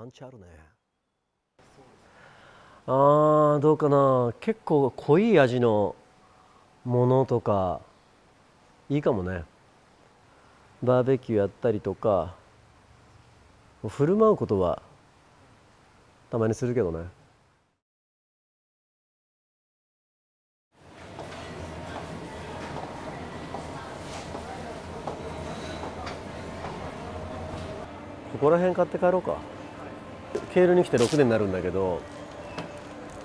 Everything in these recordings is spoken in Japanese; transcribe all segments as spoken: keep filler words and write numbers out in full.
パンチあるね。あーどうかな、結構濃い味のものとかいいかもね。バーベキューやったりとか振る舞うことはたまにするけどね。ここら辺買って帰ろうか。ケールに来てろくねんになるんだけど、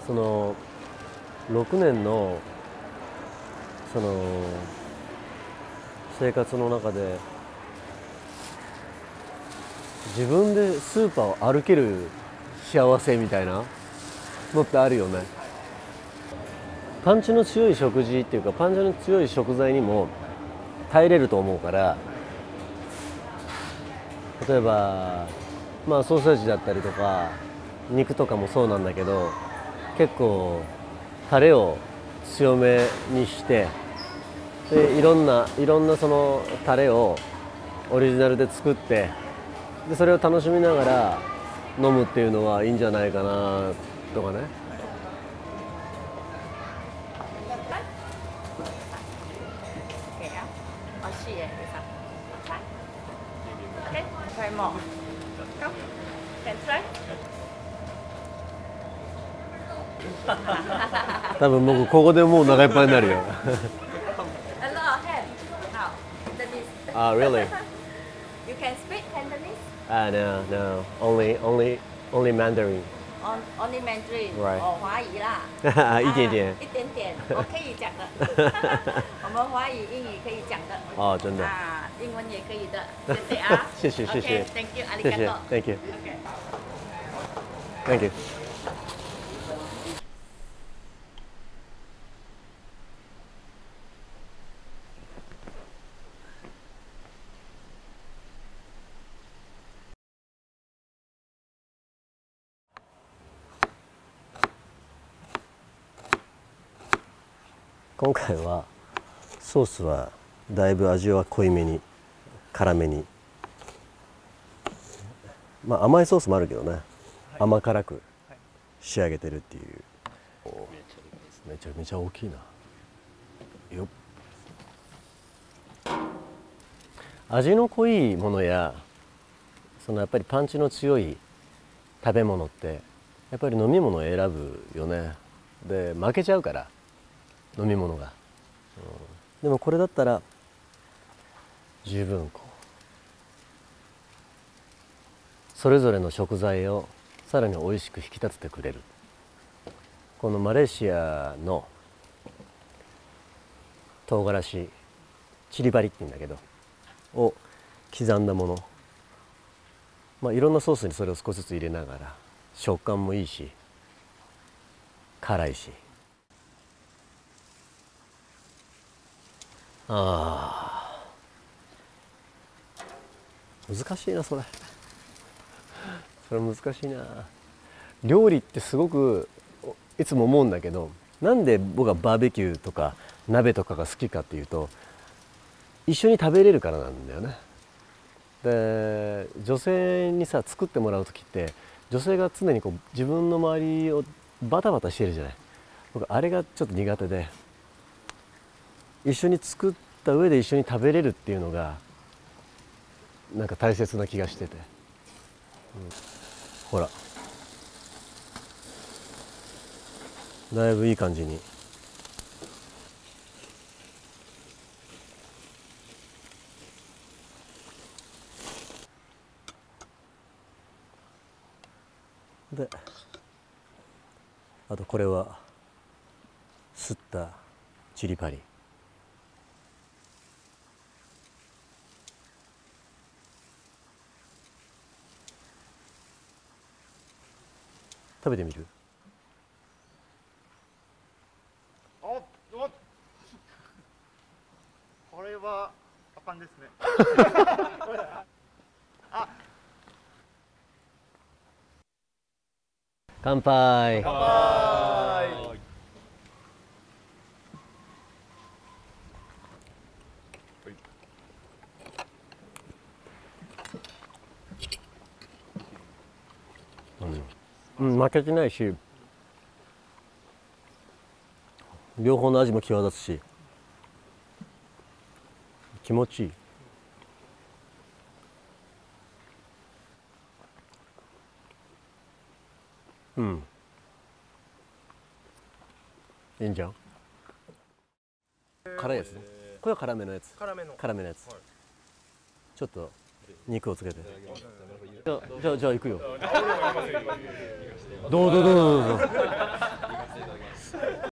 そのろくねんのその生活の中で自分でスーパーを歩ける幸せみたいなのってあるよね。パンチの強い食事っていうかパンチの強い食材にも耐えれると思うから、例えば、まあ、ソーセージだったりとか肉とかもそうなんだけど、結構タレを強めにして、でいろんないろんなそのタレをオリジナルで作って、でそれを楽しみながら飲むっていうのはいいんじゃないかなとかね。多分僕ここでもう長いっぱいになるよ。あ、really? You can speak Cantonese? Ah, no, no. Only, only, only Mandarin. Only Mandarin. Right. 哦，华语啦。一点点。一点点，我可以讲的。我们华语、英语可以讲的。哦，真的。啊，英文也可以的。谢谢啊。谢谢谢谢。Thank you. ありがとう。Thank you. Thank you. 今回はソースはだいぶ味は濃いめに辛めに、まあ甘いソースもあるけどね、はい、甘辛く仕上げてるっていう。めちゃめちゃ大きいな。よっ、味の濃いものやそのやっぱりパンチの強い食べ物ってやっぱり飲み物を選ぶよね。で負けちゃうから飲み物が、うん、でもこれだったら十分こうそれぞれの食材をさらに美味しく引き立ててくれる。このマレーシアの唐辛子チリバリって言うんだけどを刻んだもの、まあ、いろんなソースにそれを少しずつ入れながら、食感もいいし辛いし。あー難しいなそれ。それ難しいな。料理ってすごくいつも思うんだけど、なんで僕はバーベキューとか鍋とかが好きかっていうと、一緒に食べれるからなんだよね。で女性にさ作ってもらう時って女性が常にこう自分の周りをバタバタしてるじゃない。僕あれがちょっと苦手で。一緒に作った上で一緒に食べれるっていうのがなんか大切な気がしてて、うん、ほらだいぶいい感じに。であとこれはすったチリパリ。食べてみる？あ、お、これはあかんですね。あ、乾杯。乾杯。うん、負けてないし、両方の味も際立つし、気持ちいい。うん。いいんじゃん。辛いやつね。これは辛めのやつ。辛めの。辛めのやつ。はい、ちょっと肉をつけて。じゃあじゃあ行くよ。どうぞどうぞどうぞ。